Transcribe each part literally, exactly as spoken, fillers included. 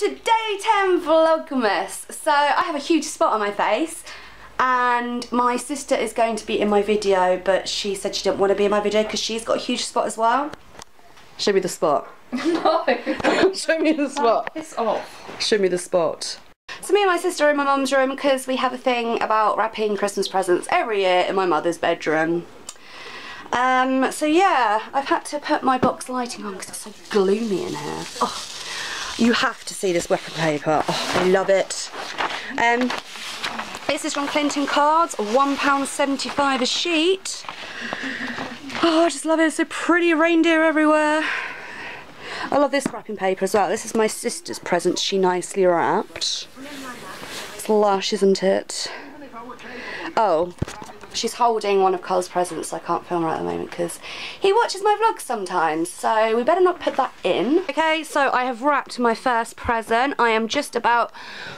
to day ten Vlogmas. So I have a huge spot on my face and my sister is going to be in my video, but she said she didn't want to be in my video because she's got a huge spot as well. Show me the spot. No. Show me the spot. Piss off. Show me the spot. So me and my sister are in my mum's room because we have a thing about wrapping Christmas presents every year in my mother's bedroom. Um, so yeah, I've had to put my box lighting on because it's so gloomy in here. Oh, you have to see this weapon paper. Oh, I love it. Um, this is from Clinton Cards, one pound seventy-five a sheet. Oh, I just love it. It's so pretty, reindeer everywhere. I love this wrapping paper as well. This is my sister's present she nicely wrapped. It's lush, isn't it? Oh, she's holding one of Carl's presents, so I can't film her at the moment because he watches my vlogs sometimes, so we better not put that in. Okay, so I have wrapped my first present. I am just about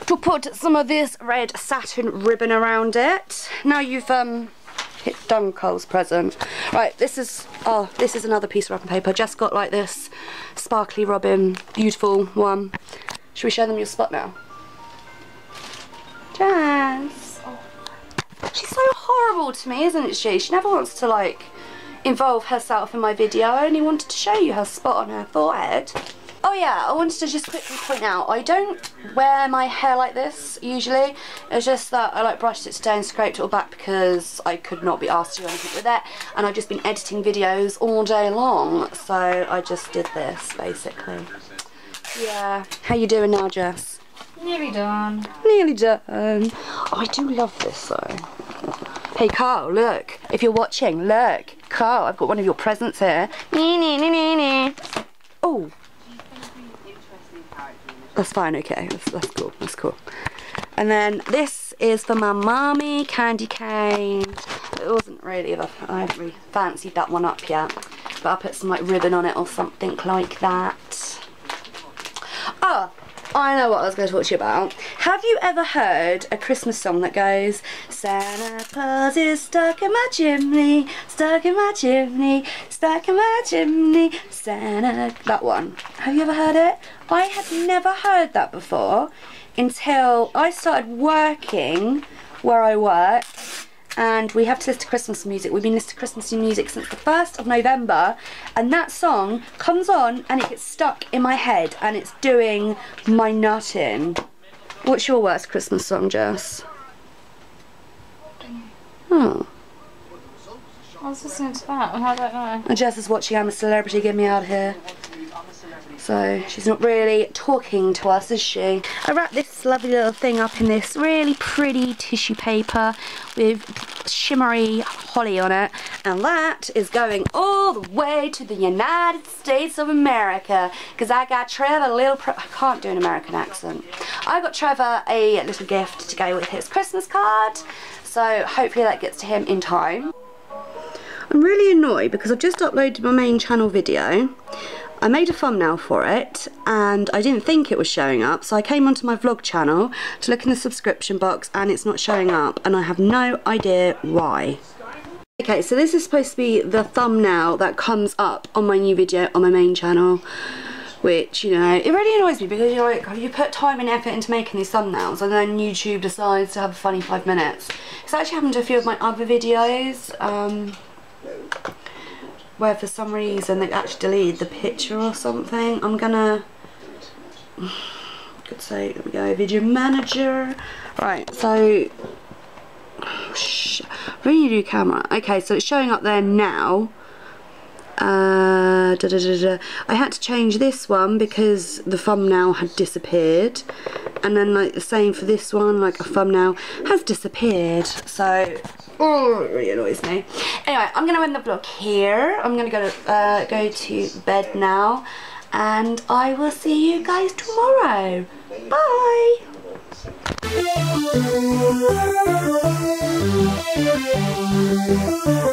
to put some of this red satin ribbon around it. Now you've um, hit done Carl's present. Right, this is, oh, this is another piece of wrapping paper. Jess got like this sparkly robin, beautiful one. Should we show them your spot now? Jess! She's so horrible to me, isn't she? She never wants to, like, involve herself in my video. I only wanted to show you her spot on her forehead. Oh yeah, I wanted to just quickly point out, I don't wear my hair like this, usually. It's just that I, like, brushed it today and scraped it all back because I could not be asked to do anything with it. And I've just been editing videos all day long, so I just did this, basically. Yeah. How you doing now, Jess? Nearly done. Nearly done. Oh, I do love this though. Hey Carl, look. If you're watching, look. Carl, I've got one of your presents here. Nee, nee, nee, nee, nee. Oh. That's fine, okay. That's, that's cool, that's cool. And then this is for my mommy, candy cane. It wasn't really, a, I haven't really fancied that one up yet. But I'll put some like ribbon on it or something like that. Oh. I know what I was going to talk to you about. Have you ever heard a Christmas song that goes, Santa Claus is stuck in my chimney, stuck in my chimney, stuck in my chimney, Santa... That one. Have you ever heard it? I had never heard that before until I started working where I work, and we have to listen to Christmas music. We've been listening to Christmas music since the first of November, and that song comes on and it gets stuck in my head and it's doing my nut in. What's your worst Christmas song, Jess? Oh. I was listening to that, I don't know. And Jess is watching I'm a Celebrity Get Me Out of Here. So she's not really talking to us, is she? I wrapped this lovely little thing up in this really pretty tissue paper with shimmery holly on it, and that is going all the way to the United States of America because I got Trevor a little pro I can't do an American accent. I got Trevor a little gift to go with his Christmas card, so hopefully that gets to him in time. I'm really annoyed because I've just uploaded my main channel video. I made a thumbnail for it and I didn't think it was showing up, so I came onto my vlog channel to look in the subscription box and it's not showing up and I have no idea why. Okay, so this is supposed to be the thumbnail that comes up on my new video on my main channel, which, you know, it really annoys me because you're like, you put time and effort into making these thumbnails and then YouTube decides to have a funny five minutes. It's actually happened to a few of my other videos. Um, where for some reason they actually deleted the picture or something. I'm gonna, could say, there we go, video manager. Right, so, shh, really new camera. Okay, so it's showing up there now. Uh, da, da, da, da. I had to change this one because the thumbnail had disappeared, and then like the same for this one, like a thumbnail has disappeared, so oh, it really annoys me. Anyway, I'm gonna end the vlog here. I'm gonna go to, uh, go to bed now, and I will see you guys tomorrow. Bye.